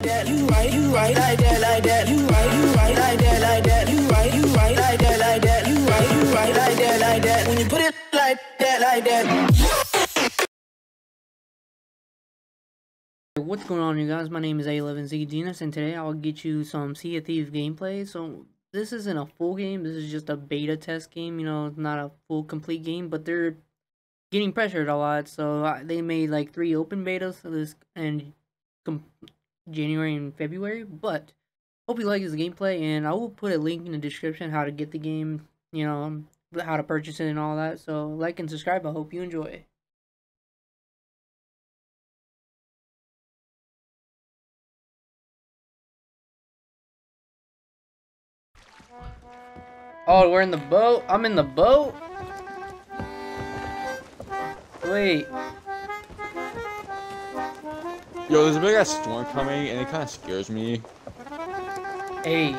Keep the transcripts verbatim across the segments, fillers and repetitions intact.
That you right, you right, I that, I that, you right, you right, I that, I that, you right, you right, I that, I that, you right, you right, I that, I that. When you put it like that, like that. What's going on, you guys? My name is A eleven Z Genius, and today I'll get you some Sea of Thieves gameplay. So this isn't a full game. This is just a beta test game. You know, it's not a full complete game, but they're getting pressured a lot. So they made like three open betas. So this and. January and February, but hope you like this gameplay, and I will put a link in the description how to get the game, you know, how to purchase it and all that. So like and subscribe. I hope you enjoy. Oh, we're in the boat. I'm in the boat. Wait. Yo, there's a big ass storm coming, and it kind of scares me. Hey.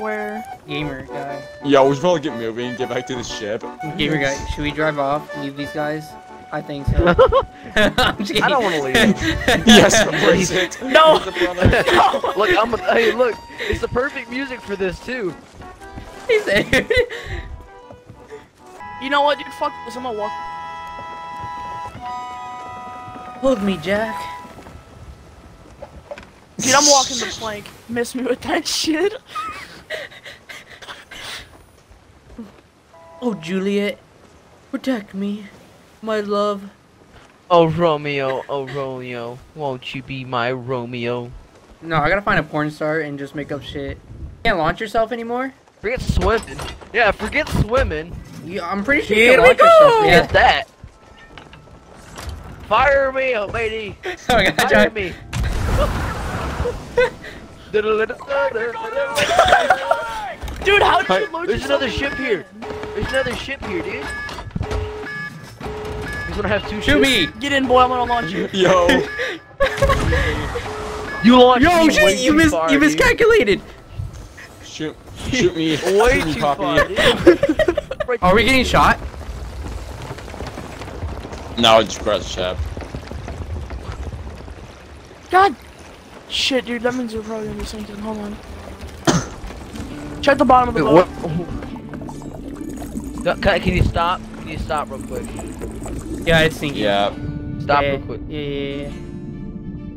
Where? Gamer guy. Yeah, we should probably get moving, get back to the ship. Gamer guy, should we drive off, leave these guys? I think so. I'm kidding. I don't want to leave. Yes, please. No! no! Look, I'm a, hey, look, it's the perfect music for this, too. He's there. You know what, dude, fuck this, I'm gonna walk. Hold me, Jack. Dude, I'm walking the plank. Miss me with that shit. Oh, Juliet, protect me, my love. Oh, Romeo, oh, Romeo, won't you be my Romeo? No, I gotta find a porn star and just make up shit. You can't launch yourself anymore? Forget swimming. Yeah, forget swimming. Yeah, I'm pretty sure you can launch yourself. Yeah, that. Fire me, oh, lady. Oh, my God, Fire me. Dude, how did you load? There's another ship here. There's another ship here, dude. He's gonna have two ships. Shoot me! Get in, boy. I'm gonna launch you. Yo. You launched Yo, me. Yo, shit! You mis far, you dude. miscalculated. Shoot, shoot me. Way too far, dude. Are we getting shot? No, just grab the ship. God. Shit, dude, that means you're probably gonna be sinking. Hold on. Check the bottom of the boat. Wait, what? Can, can you stop? Can you stop real quick? Yeah, it's sinking. Yeah. Stop yeah. real quick. Yeah, yeah, yeah.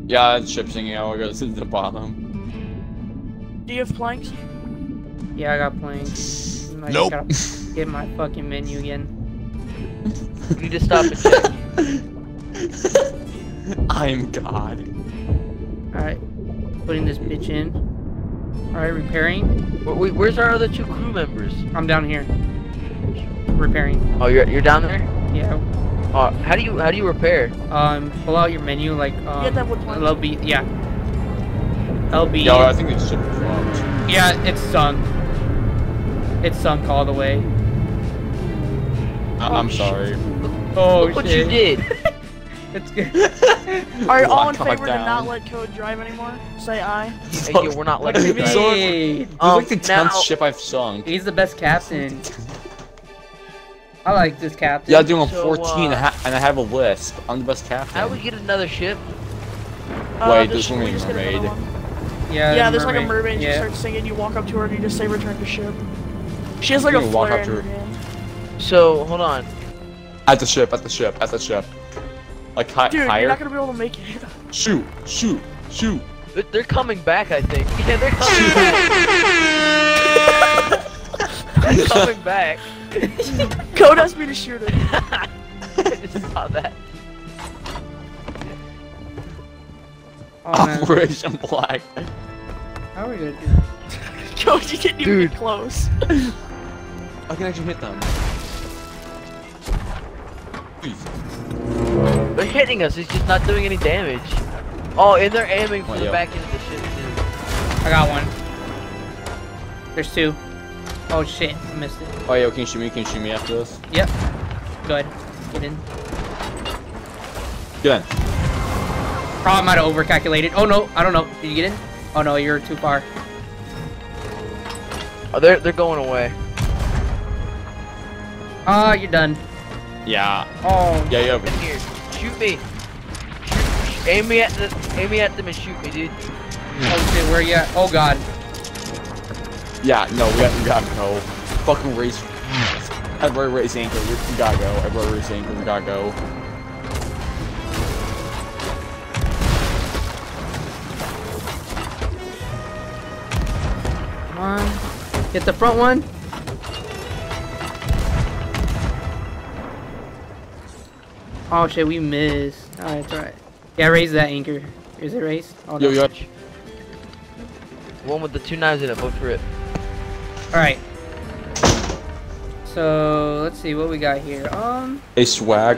Yeah, it's ship sinking. I will go to the bottom. Do you have planks? Yeah, I got planks. Like, nope. I gotta get my fucking menu again. You need to stop and check. I'm God. Alright, putting this bitch in. Alright, repairing. Wait, wait, where's our other two crew members? I'm down here. Repairing. Oh, you're you're down there? Yeah. Uh, how do you how do you repair? Um, pull out your menu like um. Yeah, that would work. L B, yeah. L B. Yo, I think it's super dropped. Yeah, it's sunk. It's sunk all the way. I oh, I'm shit. sorry. Oh Look shit! What you did. It's good. Alright, all in favor to not let Code drive anymore? Say aye. Hey, yo, we're not letting him drive. Hey, he's um, like the tenth ship I've sunk. He's the best captain. I like this captain. Yeah, I do on so, fourteen uh, and I have a list. I'm the best captain. How do we get another ship? Uh, Wait, there's one we mermaid. Yeah, yeah there's mermaid. like a mermaid and yeah. you start singing, you walk up to her and you just say return to ship. She has like you a walk flare up to her. her so, hold on. At the ship, at the ship, at the ship. Like hi Dude, higher? You're not gonna be able to make it. Shoot! Shoot! Shoot! They're, they're coming back, I think. Yeah, they're coming. They're coming back. Code asked me to shoot it. I just saw that. Oh, Operation Black. How are we gonna do that? Code, you didn't even get close. I can actually hit them. Please. They're hitting us, it's just not doing any damage. Oh, and they're aiming for oh, the yo. back end of the ship, too. I got one. There's two. Oh, shit. I missed it. Oh, yo, can you shoot me? Can you shoot me after this? Yep. Go ahead. Get in. Get in. Probably might have overcalculated. Oh, no. I don't know. Did you get in? Oh, no. You're too far. Oh, they're, they're going away. Ah, uh, you're done. Yeah. Oh. Yeah, you have it. Shoot me. Shoot, Aim me at the, aim me at them and shoot me, dude. Okay, where you at? Oh god. Yeah, no, we got, we gotta go. Fucking race. Everybody race anchor. We gotta go. Everybody race anchor. We gotta go. Come on. Hit the front one. Oh shit, we missed. Alright, it's alright. Yeah, raise that anchor. Is it raised? Oh no. Yo, yo. One with the two knives in it, both for it. Alright. So, let's see what we got here. Um. A swag.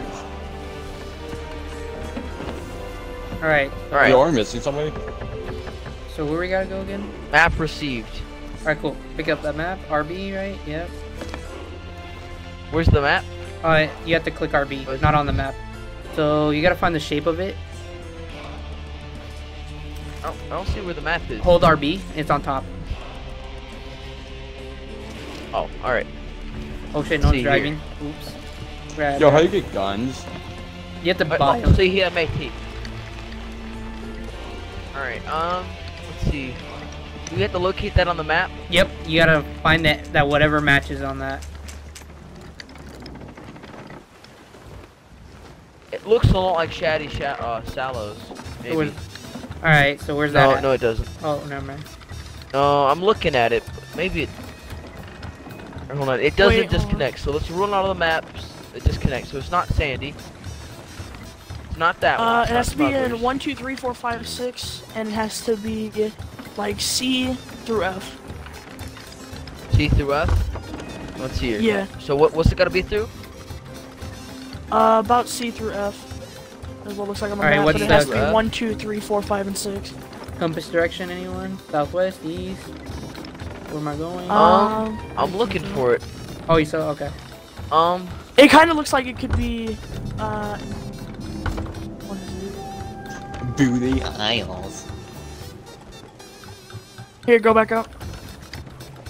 Alright. Alright. You are missing somebody. So, where we gotta go again? Map received. Alright, cool. Pick up that map. R B, right? Yep. Where's the map? Uh, you have to click R B. It's not on the map. So, you gotta find the shape of it. I don't, I don't see where the map is. Hold R B. It's on top. Oh, alright. Oh shit, no one's driving. Here. Oops. Grab Yo, how do you get guns? You have to but, buy no, them. See here, mate. Alright, um, let's see. Do we have to locate that on the map? Yep, you gotta find that, that whatever matches on that. It looks a lot like Shaddy Sh uh, Sallows, maybe. Alright, so where's that? No, at? no, it doesn't. Oh, never mind. No, I'm looking at it. Maybe it. Hold on, it doesn't Wait, disconnect. So let's run out of the maps. It disconnects. So it's not Sandy. It's not that uh, one. It's it has to be in one, two, three, four, five, six, and it has to be like C through F. C through F. Let's see here. Yeah. So what? What's it gotta be through? Uh, about C through F. That's what it looks like on the map, but it has to be one, two, three, four, five, and six. Compass direction, anyone? Southwest, east. Where am I going? Um, um I'm looking for it. Oh, you saw? Okay. Um, it kind of looks like it could be. Uh, what is it? Booty Isles. Here, go back up.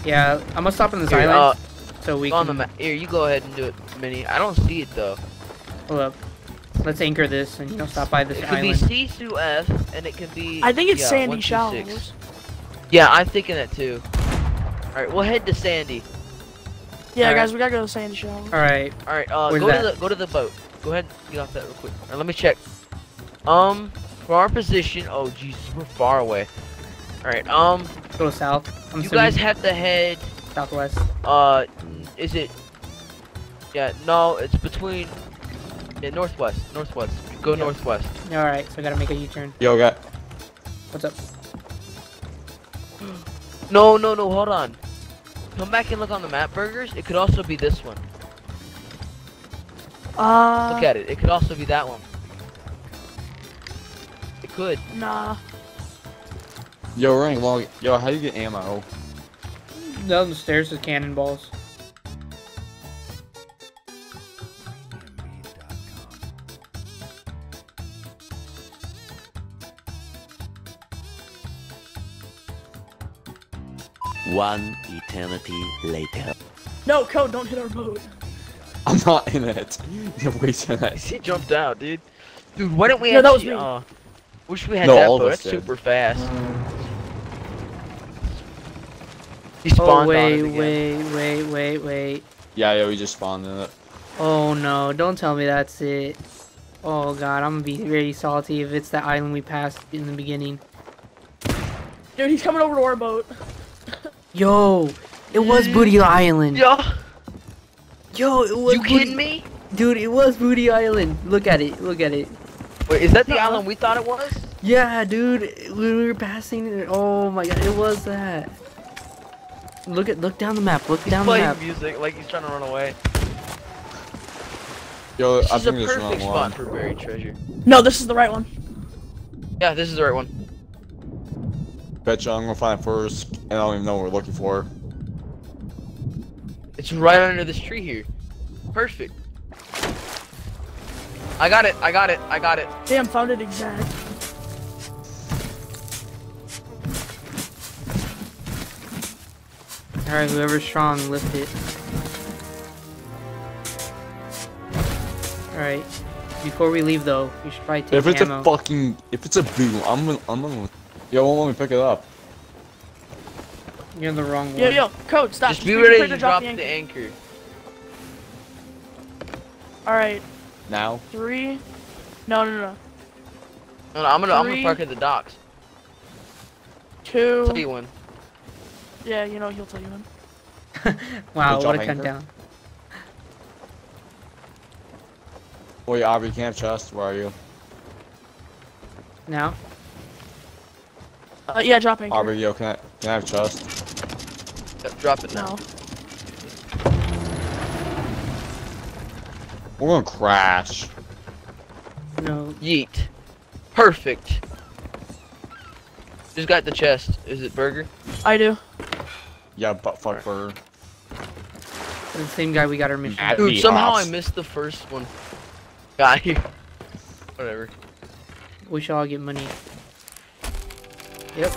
Yeah, I'm gonna stop in this island. Uh, so we. On can... the map. Here, you go ahead and do it, Minnie. I don't see it though. Hold up. Let's anchor this and you know stop by this it island. It could be C through F, and it could be. I think it's yeah, Sandy Shells. Yeah, I'm thinking that too. All right, we'll head to Sandy. Yeah, All guys, right. we gotta go to Sandy Shells. All right, all right. Uh, Where's go that? to the go to the boat. Go ahead, and get off that real quick. All right, let me check. Um, from our position. Oh, Jesus, we're far away. All right. Um, go south. I'm you assuming. guys have to head southwest. Uh, is it? Yeah. No, it's between. Yeah, northwest, northwest. Go yep. northwest. Alright, so I gotta make a U-turn. Yo, got. What's up? No, no, no, hold on. Come back and look on the map, Burgers. It could also be this one. Uh... Look at it. It could also be that one. It could. Nah. Yo, Ring, well, yo, how do you get ammo? Down the stairs is cannonballs. One eternity later. No, Code, don't hit our boat. I'm not in it. You're wasting that. He jumped out, dude. Dude, why don't we no, have that was me. Uh, wish we had no, that boat. That's super fast. He spawned oh, wait, on it again. Wait, wait, wait, wait. Yeah, yeah, we just spawned in it. Oh no, don't tell me that's it. Oh god, I'm gonna be very salty if it's that island we passed in the beginning. Dude, he's coming over to our boat. Yo, it was Booty Island. Yo, yo, it was. You Booty... kidding me, dude? It was Booty Island. Look at it. Look at it. Wait, is that the uh, island we thought it was? Yeah, dude. When we were passing it, oh my god, it was that. Look at, look down the map. Look he's down the map. Playing music like he's trying to run away. Yo, this I is think a perfect spot one. for buried treasure. No, this is the right one. Yeah, this is the right one. Bet you I'm gonna find it first, and I don't even know what we're looking for. It's right under this tree here. Perfect. I got it, I got it, I got it. Damn, found it exact. Alright, whoever's strong, lift it. Alright. Before we leave though, you should probably take if it's ammo. a fucking if it's a blue, I'm gonna, I'm gonna yo won't let me pick it up. You're in the wrong one. Yo yo, Code, stop. Just be ready to drop, drop the anchor. anchor. All right. Now. Three. No no no. No no, I'm gonna Three. I'm gonna park at the docks. Two. I'll tell you when. Yeah, you know he'll tell you when. Wow, what a countdown. Boy, Aubrey, you can't trust. Where are you? Now? Uh, yeah, drop anchor. Aubrey, yo, can I, can I have trust? Yeah, drop it now. No. We're gonna crash. No. Yeet. Perfect. Who's got the chest? Is it Burger? I do. Yeah, but fuck right. Burger. The same guy we got our mission. Dude, somehow hops. I missed the first one. Got here. Whatever. We shall all get money. Yep.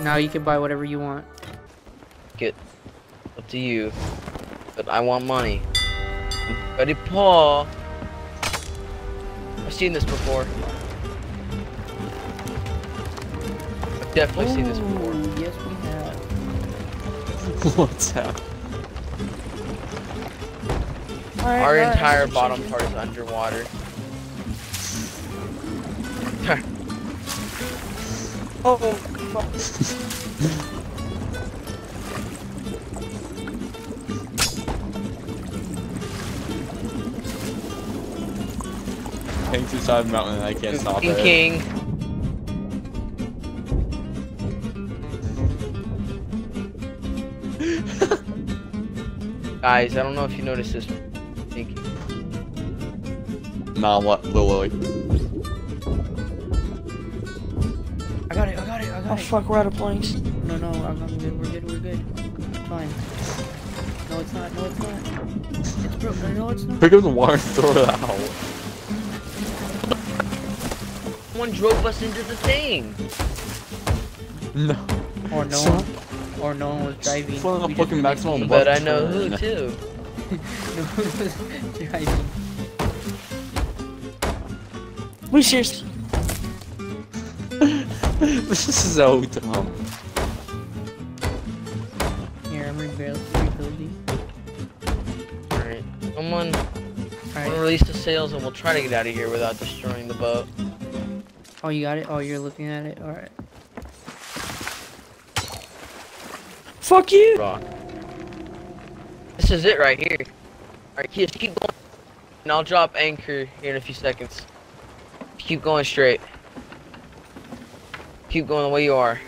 Now you can buy whatever you want. Get up to you. But I want money. Ready, Paul? I've seen this before. I've definitely Ooh, seen this before. Yes, we have. What's happening? Right, Our guys, entire bottom part is underwater. Oh, fuck. Hangs inside the mountain and I can't Good stop thinking. it. King. Guys, I don't know if you noticed this. Nah, what, Lily? I got it, I got it, I got oh, it. Oh fuck, we're out of planks. No, no, I'm, I'm good, we're good, we're good. Fine. No, it's not, no, it's not. It's broken, no, it's not. Pick up the water and throw it out. Someone drove us into the thing. No. Or no so, one, or no one was driving. Someone fucking maximum But I know who, that. too. No one was driving. We seriously. This is so dumb. Here, I'm rebuilding. Alright, someone. Alright, we'll release the sails and we'll try to get out of here without destroying the boat. Oh, you got it? Oh, you're looking at it? Alright. Fuck you! Rock. This is it right here. Alright, just keep going. And I'll drop anchor here in a few seconds. Keep going straight. Keep going the way you are.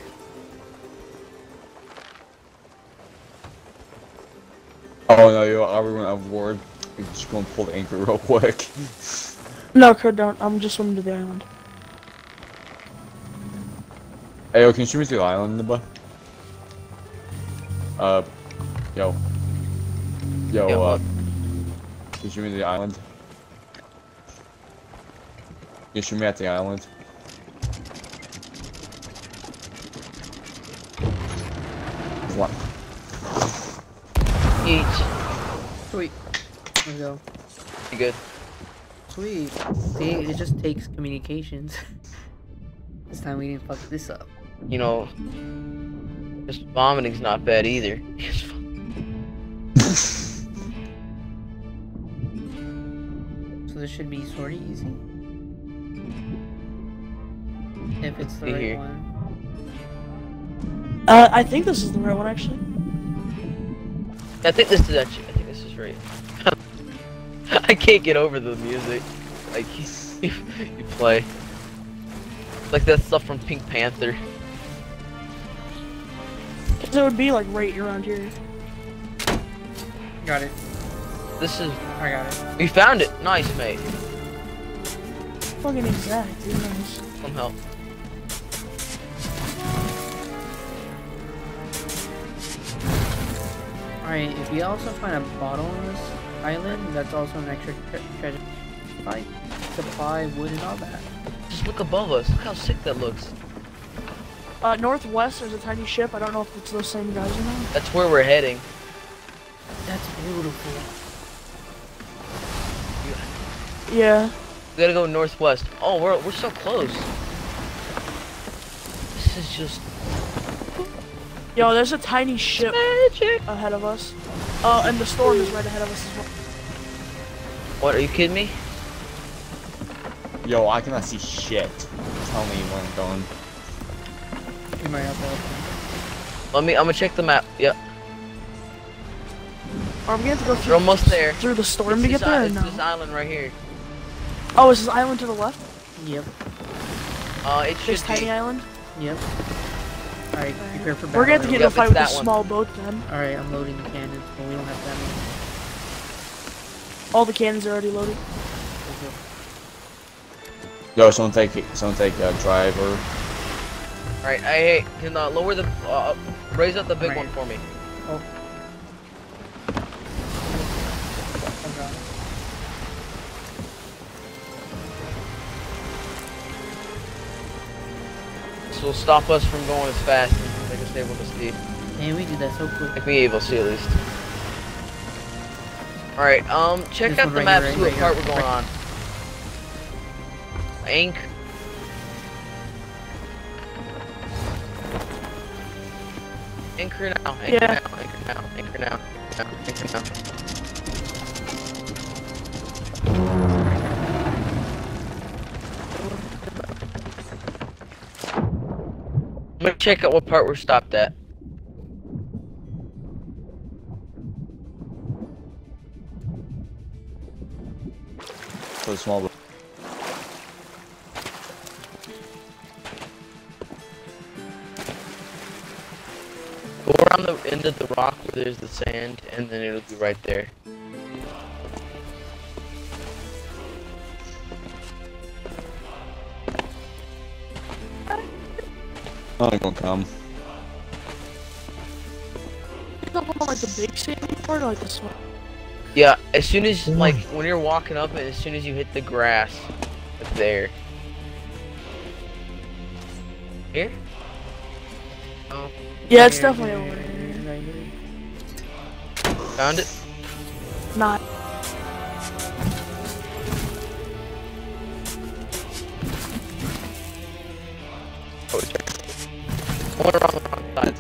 Oh no, you are everyone out of ward. I'm just gonna pull the anchor real quick. No, Code, don't. I'm just swimming to the island. Hey, yo, can you shoot me to the island, Nibba? Uh, yo. Yo, yo uh, can you shoot me to the island? You shoot me at the island. What? Eat. Sweet. There we go. You good? Sweet. See, it just takes communications. This time we didn't fuck this up. You know, just vomiting's not bad either. So this should be sort of easy. If it's the right here. one. Uh, I think this is the right one, actually. I think this is actually, I think this is right. I can't get over the music. Like, you, you play. Like that stuff from Pink Panther. Cause it would be like right around here. Got it. This is... I got it. We found it! Nice, mate. Fucking exact, dude. Nice. Come help. Alright, if we also find a bottle on this island, that's also an extra tre treasure. Like, supply, wood, and all that. Just look above us. Look how sick that looks. Uh, northwest, there's a tiny ship. I don't know if it's those same guys or not. That's where we're heading. That's beautiful. Yeah. We gotta go northwest. Oh, we're we're so close. This is just. Yo, there's a tiny ship Magic. ahead of us. Oh, uh, and the storm is right ahead of us as well. What? Are you kidding me? Yo, I cannot see shit. Tell me where I'm going. You might have to. Let me. I'm gonna check the map. Yep. Are we gonna have to go through? We're almost there. Through the storm it's to get there. Or no? It's this island right here. Oh, is this island to the left? Yep. Uh, it's just tiny be. island. Yep. All right, prepare for battle. We're gonna have to get in a fight with a small boat then. All right, I'm loading the cannons, but we don't have that many. All the cannons are already loaded. Yo, someone take someone take a uh, driver. All right, I can uh, lower the uh, raise up the big right. one for me. Oh. This will stop us from going as fast and make us able to speed. Yeah, we do that so quick. Make me able to see at least. Alright, um, check this out the right map, right see right what right part right. we're going on. Ink. Anchor now, anchor yeah. now, anchor now, anchor now, anchor now. I'm gonna check out what part we're stopped at. So small. End of the rock where there's the sand, and then it'll be right there. I'm gonna come. Pick up on like the big sandy part, or like this one. Yeah, as soon as like when you're walking up, and as soon as you hit the grass, up there. Here. Oh. Yeah, it's here, definitely over here. Found it? Not. Oh, it's right. One around the wrong side.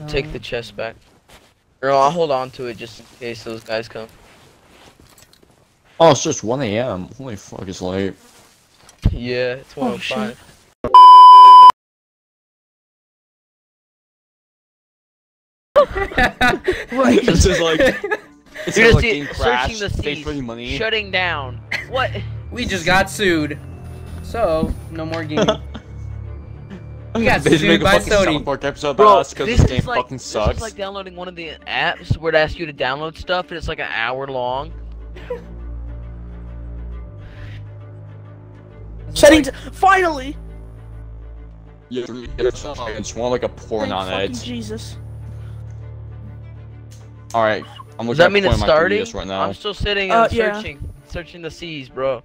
Um. Take the chest back. Or I'll hold on to it just in case those guys come. Oh, it's just one A M Holy fuck, it's late. Yeah, it's one oh five. Oh, like, this is like, it's just like game crashed, searching the seas, money. shutting down. What? We just got sued, so no more game. We got they sued by Sony. Bro, this, this, game is like, fucking sucks. This is like downloading one of the apps where it asks you to download stuff, and it's like an hour long. Setting like, to finally. Yeah, it's more like a porn Thank on it. Jesus. All right, I'm looking. Does that at mean it's starting? Right now. I'm still sitting and uh, searching, yeah. searching the seas, bro.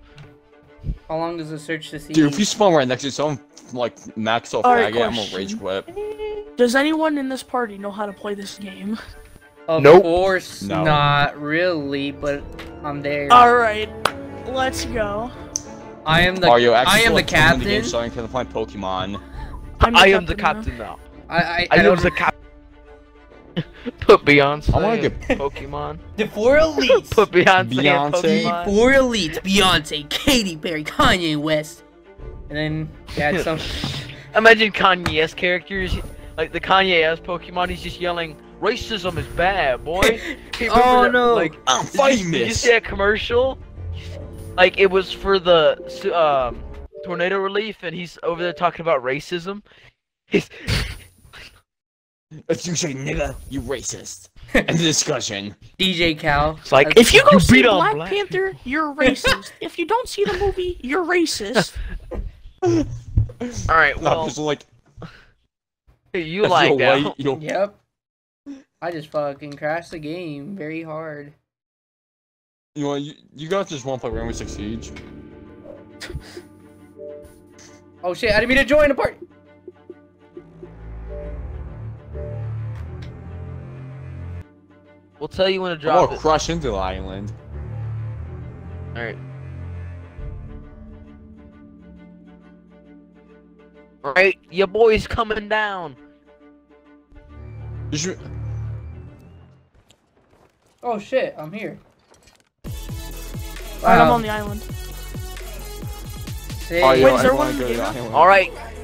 How long does it search the seas? Dude, if you spawn right next to someone like max off right, faggot, I'm gonna rage quit. Does anyone in this party know how to play this game? Of nope. course no. not really, but I'm there. All right, let's go. I am the Are you I am the captain. The game so I can find Pokemon. I'm the I captain am the captain now. now. I I, I, I am the captain. Put Beyonce. I want to get Pokemon. Before elites. Put Beyonce. Beyonce. Before elites. Beyonce, Katy Perry, Kanye West, and then yeah, some. Imagine Kanye's characters, like the Kanye's Pokemon. He's just yelling, "Racism is bad, boy." Oh that, no! Like, I'm fighting this. Did you see that commercial? Like, it was for the, um, tornado relief, and he's over there talking about racism. He's... If you say nigga, you racist. End of discussion. D J Cal. It's like, if you go you see Black, Black Panther, people. you're racist. If you don't see the movie, you're racist. Alright, well... No, like... You like that. White, you yep. I just fucking crashed the game very hard. You know, you, you guys just want to play Rainbow Six Siege. Oh shit, I didn't mean to join a party! We'll tell you when to drop or it. Or crush into the island. Alright. Alright, your boy's coming down. Should... Oh shit, I'm here. Alright, um, I'm on the island. Hey, oh, yo, Wait, is there one in the game? Alright,